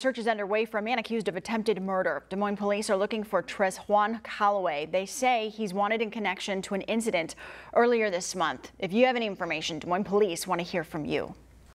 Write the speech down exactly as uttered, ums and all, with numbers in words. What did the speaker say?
Search is underway for a man accused of attempted murder. Des Moines police are looking for Trezjaun Calloway. They say he's wanted in connection to an incident earlier this month. If you have any information, Des Moines police want to hear from you.